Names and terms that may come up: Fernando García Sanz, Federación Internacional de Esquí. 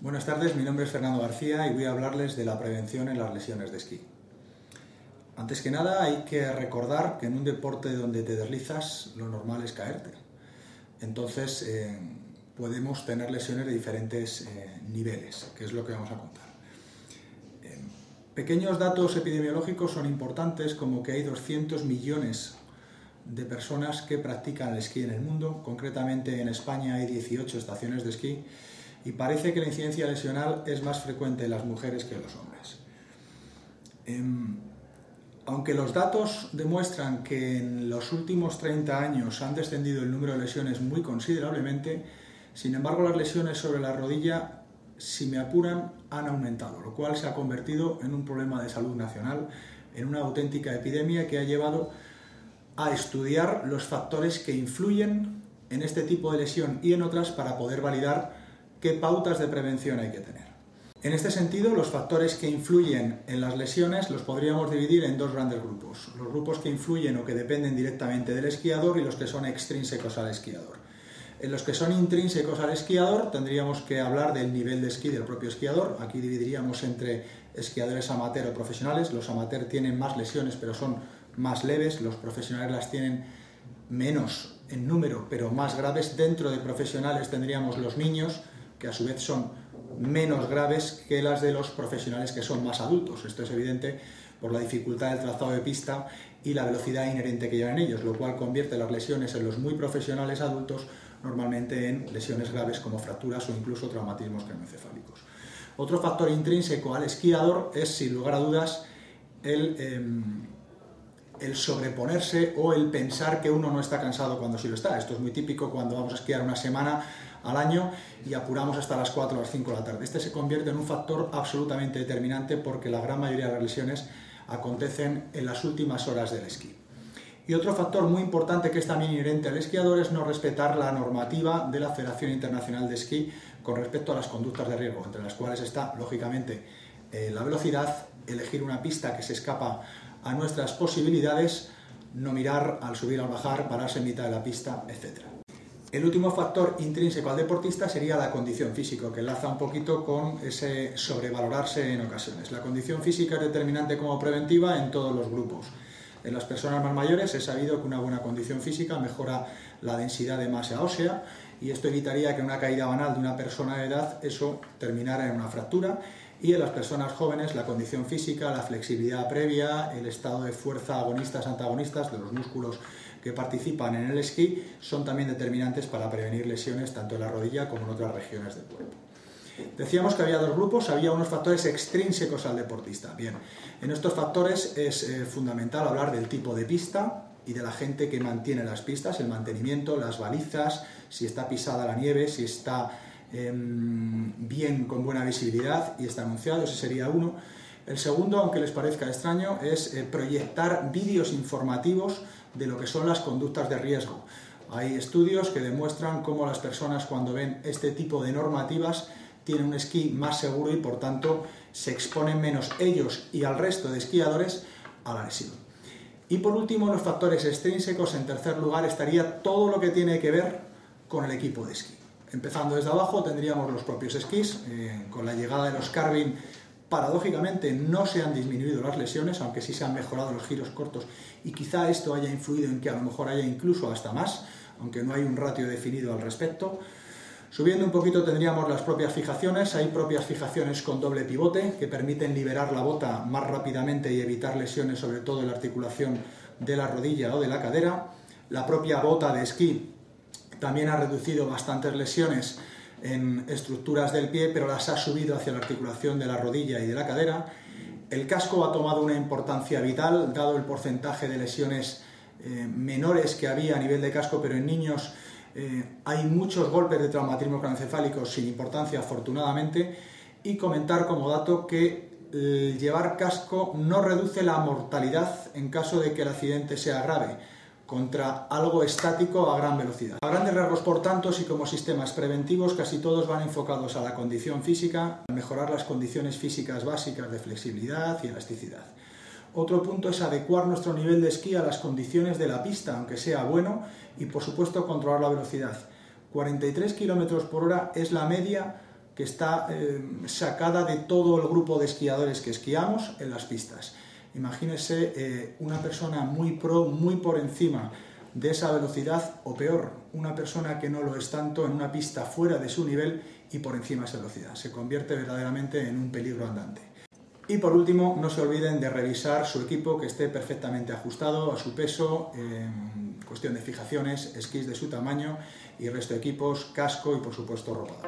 Buenas tardes, mi nombre es Fernando García y voy a hablarles de la prevención en las lesiones de esquí. Antes que nada hay que recordar que en un deporte donde te deslizas lo normal es caerte. Entonces podemos tener lesiones de diferentes niveles, que es lo que vamos a contar. Pequeños datos epidemiológicos son importantes, como que hay 200 millones de personas que practican el esquí en el mundo. Concretamente en España hay 18 estaciones de esquí y parece que la incidencia lesional es más frecuente en las mujeres que en los hombres. Aunque los datos demuestran que en los últimos 30 años han descendido el número de lesiones muy considerablemente, sin embargo las lesiones sobre la rodilla, si me apuran, han aumentado, lo cual se ha convertido en un problema de salud nacional, en una auténtica epidemia que ha llevado a estudiar los factores que influyen en este tipo de lesión y en otras para poder validar qué pautas de prevención hay que tener. En este sentido, los factores que influyen en las lesiones los podríamos dividir en dos grandes grupos: los grupos que influyen o que dependen directamente del esquiador y los que son extrínsecos al esquiador. En los que son intrínsecos al esquiador tendríamos que hablar del nivel de esquí del propio esquiador. Aquí dividiríamos entre esquiadores amateur o profesionales. Los amateurs tienen más lesiones pero son más leves, los profesionales las tienen menos en número pero más graves. Dentro de profesionales tendríamos los niños, que a su vez son menos graves que las de los profesionales que son más adultos. Esto es evidente por la dificultad del trazado de pista y la velocidad inherente que llevan ellos, lo cual convierte las lesiones en los muy profesionales adultos normalmente en lesiones graves como fracturas o incluso traumatismos craneoencefálicos. Otro factor intrínseco al esquiador es, sin lugar a dudas, el sobreponerse o el pensar que uno no está cansado cuando sí lo está. Esto es muy típico cuando vamos a esquiar una semana al año y apuramos hasta las 4 o las 5 de la tarde. Este se convierte en un factor absolutamente determinante porque la gran mayoría de las lesiones acontecen en las últimas horas del esquí. Y otro factor muy importante que es también inherente al esquiador es no respetar la normativa de la Federación Internacional de Esquí con respecto a las conductas de riesgo, entre las cuales está, lógicamente, la velocidad, elegir una pista que se escapa a nuestras posibilidades, no mirar al subir o al bajar, pararse en mitad de la pista, etc. El último factor intrínseco al deportista sería la condición física, que enlaza un poquito con ese sobrevalorarse en ocasiones. La condición física es determinante como preventiva en todos los grupos. En las personas más mayores es sabido que una buena condición física mejora la densidad de masa ósea y esto evitaría que una caída banal de una persona de edad eso terminara en una fractura. Y en las personas jóvenes la condición física, la flexibilidad previa, el estado de fuerza agonistas-antagonistas de los músculos que participan en el esquí son también determinantes para prevenir lesiones tanto en la rodilla como en otras regiones del cuerpo. Decíamos que había dos grupos, había unos factores extrínsecos al deportista. Bien, en estos factores es fundamental hablar del tipo de pista y de la gente que mantiene las pistas, el mantenimiento, las balizas, si está pisada la nieve, si está bien, con buena visibilidad y está anunciado. Ese sería uno. El segundo, aunque les parezca extraño, es proyectar vídeos informativos de lo que son las conductas de riesgo. Hay estudios que demuestran cómo las personas, cuando ven este tipo de normativas, tienen un esquí más seguro y por tanto se exponen menos ellos y al resto de esquiadores a la lesión. Y por último, los factores extrínsecos, en tercer lugar, estaría todo lo que tiene que ver con el equipo de esquí. Empezando desde abajo tendríamos los propios esquís. Con la llegada de los carving, paradójicamente no se han disminuido las lesiones, aunque sí se han mejorado los giros cortos y quizá esto haya influido en que a lo mejor haya incluso hasta más, aunque no hay un ratio definido al respecto. Subiendo un poquito tendríamos las propias fijaciones. Hay propias fijaciones con doble pivote que permiten liberar la bota más rápidamente y evitar lesiones, sobre todo en la articulación de la rodilla o de la cadera. La propia bota de esquí también ha reducido bastantes lesiones en estructuras del pie, pero las ha subido hacia la articulación de la rodilla y de la cadera. El casco ha tomado una importancia vital, dado el porcentaje de lesiones menores que había a nivel de casco, pero en niños hay muchos golpes de traumatismo craneoencefálico sin importancia, afortunadamente. Y comentar como dato que el llevar casco no reduce la mortalidad en caso de que el accidente sea grave, contra algo estático a gran velocidad. A grandes rasgos, por tanto, y como sistemas preventivos, casi todos van enfocados a la condición física, a mejorar las condiciones físicas básicas de flexibilidad y elasticidad. Otro punto es adecuar nuestro nivel de esquí a las condiciones de la pista, aunque sea bueno, y por supuesto controlar la velocidad. 43 km por hora es la media que está sacada de todo el grupo de esquiadores que esquiamos en las pistas. Imagínense una persona muy pro, muy por encima de esa velocidad, o peor, una persona que no lo es tanto en una pista fuera de su nivel y por encima de esa velocidad. Se convierte verdaderamente en un peligro andante. Y por último, no se olviden de revisar su equipo, que esté perfectamente ajustado a su peso, cuestión de fijaciones, esquís de su tamaño y resto de equipos, casco y por supuesto ropa.